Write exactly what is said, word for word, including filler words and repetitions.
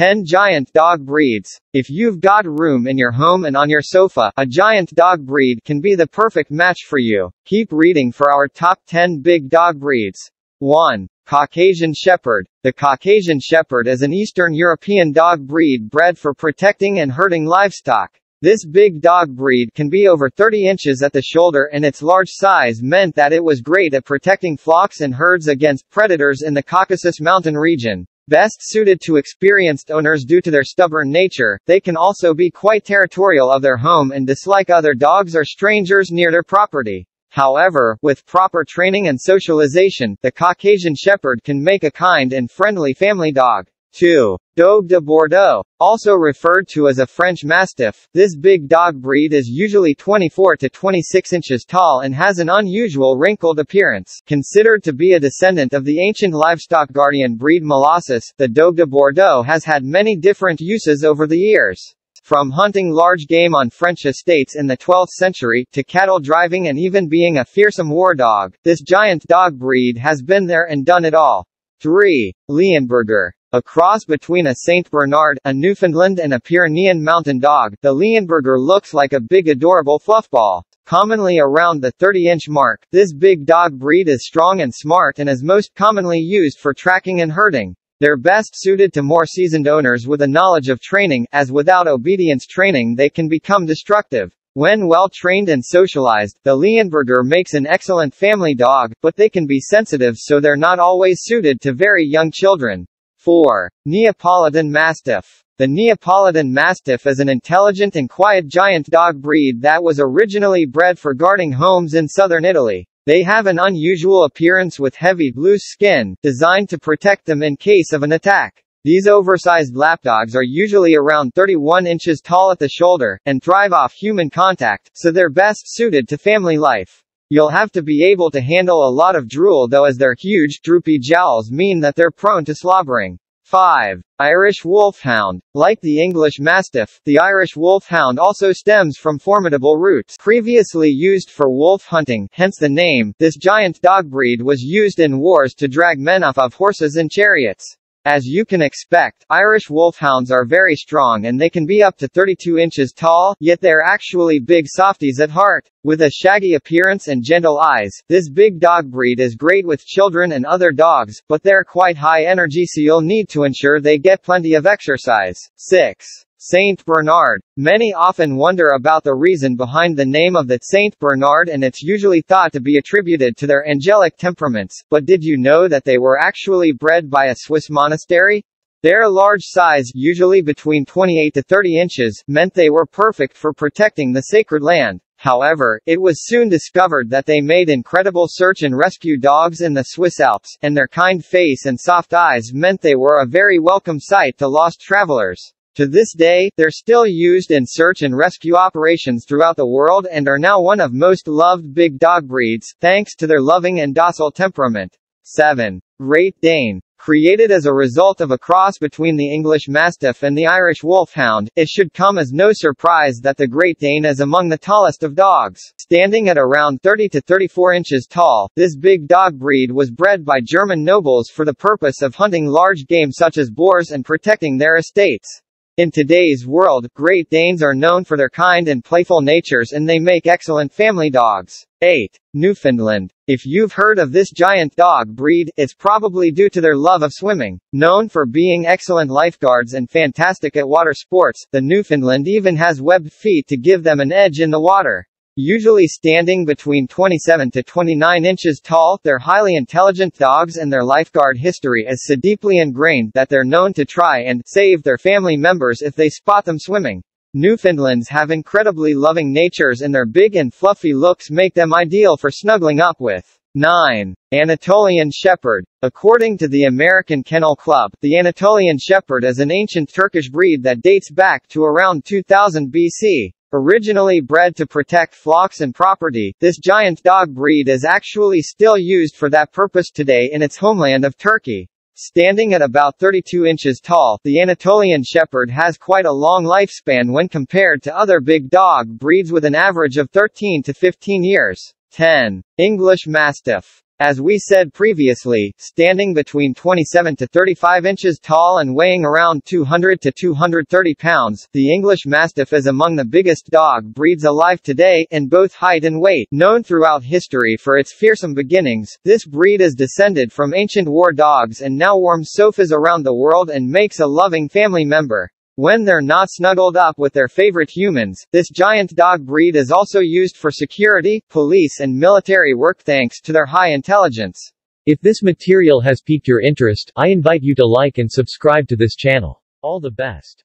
ten giant dog breeds. If you've got room in your home and on your sofa, a giant dog breed can be the perfect match for you. Keep reading for our top ten big dog breeds. one. Caucasian Shepherd. The Caucasian Shepherd is an Eastern European dog breed bred for protecting and herding livestock. This big dog breed can be over thirty inches at the shoulder, and its large size meant that it was great at protecting flocks and herds against predators in the Caucasus mountain region. Best suited to experienced owners due to their stubborn nature, they can also be quite territorial of their home and dislike other dogs or strangers near their property. However, with proper training and socialization, the Caucasian Shepherd can make a kind and friendly family dog. two. Dogue de Bordeaux. Also referred to as a French Mastiff, this big dog breed is usually twenty-four to twenty-six inches tall and has an unusual wrinkled appearance. Considered to be a descendant of the ancient livestock guardian breed Molossus, the Dogue de Bordeaux has had many different uses over the years. From hunting large game on French estates in the twelfth century, to cattle driving and even being a fearsome war dog, this giant dog breed has been there and done it all. three. Leonberger. A cross between a Saint Bernard, a Newfoundland and a Pyrenean mountain dog, the Leonberger looks like a big adorable fluffball. Commonly around the thirty inch mark, this big dog breed is strong and smart and is most commonly used for tracking and herding. They're best suited to more seasoned owners with a knowledge of training, as without obedience training they can become destructive. When well trained and socialized, the Leonberger makes an excellent family dog, but they can be sensitive, so they're not always suited to very young children. four. Neapolitan Mastiff. The Neapolitan Mastiff is an intelligent and quiet giant dog breed that was originally bred for guarding homes in southern Italy. They have an unusual appearance with heavy, loose skin, designed to protect them in case of an attack. These oversized lapdogs are usually around thirty-one inches tall at the shoulder, and thrive off human contact, so they're best suited to family life. You'll have to be able to handle a lot of drool though, as their huge, droopy jowls mean that they're prone to slobbering. five. Irish Wolfhound. Like the English Mastiff, the Irish Wolfhound also stems from formidable roots previously used for wolf hunting, hence the name. This giant dog breed was used in wars to drag men off of horses and chariots. As you can expect, Irish Wolfhounds are very strong and they can be up to thirty-two inches tall, yet they're actually big softies at heart. With a shaggy appearance and gentle eyes, this big dog breed is great with children and other dogs, but they're quite high energy, so you'll need to ensure they get plenty of exercise. six. Saint Bernard. Many often wonder about the reason behind the name of the Saint Bernard, and it's usually thought to be attributed to their angelic temperaments, but did you know that they were actually bred by a Swiss monastery? Their large size, usually between twenty-eight to thirty inches, meant they were perfect for protecting the sacred land. However, it was soon discovered that they made incredible search and rescue dogs in the Swiss Alps, and their kind face and soft eyes meant they were a very welcome sight to lost travelers. To this day, they're still used in search and rescue operations throughout the world and are now one of most loved big dog breeds, thanks to their loving and docile temperament. seven. Great Dane. Created as a result of a cross between the English Mastiff and the Irish Wolfhound, it should come as no surprise that the Great Dane is among the tallest of dogs. Standing at around thirty to thirty-four inches tall, this big dog breed was bred by German nobles for the purpose of hunting large game such as boars and protecting their estates. In today's world, Great Danes are known for their kind and playful natures, and they make excellent family dogs. eight. Newfoundland. If you've heard of this giant dog breed, it's probably due to their love of swimming. Known for being excellent lifeguards and fantastic at water sports, the Newfoundland even has webbed feet to give them an edge in the water. Usually standing between twenty-seven to twenty-nine inches tall, they're highly intelligent dogs, and their lifeguard history is so deeply ingrained that they're known to try and save their family members if they spot them swimming. Newfoundlands have incredibly loving natures, and their big and fluffy looks make them ideal for snuggling up with. nine. Anatolian Shepherd. According to the American Kennel Club, the Anatolian Shepherd is an ancient Turkish breed that dates back to around two thousand B C. Originally bred to protect flocks and property, this giant dog breed is actually still used for that purpose today in its homeland of Turkey. Standing at about thirty-two inches tall, the Anatolian Shepherd has quite a long lifespan when compared to other big dog breeds with an average of thirteen to fifteen years. ten. English Mastiff. As we said previously, standing between twenty-seven to thirty-five inches tall and weighing around two hundred to two hundred thirty pounds, the English Mastiff is among the biggest dog breeds alive today, in both height and weight. Known throughout history for its fearsome beginnings, this breed is descended from ancient war dogs and now warms sofas around the world and makes a loving family member. When they're not snuggled up with their favorite humans, this giant dog breed is also used for security, police and military work thanks to their high intelligence. If this material has piqued your interest, I invite you to like and subscribe to this channel. All the best.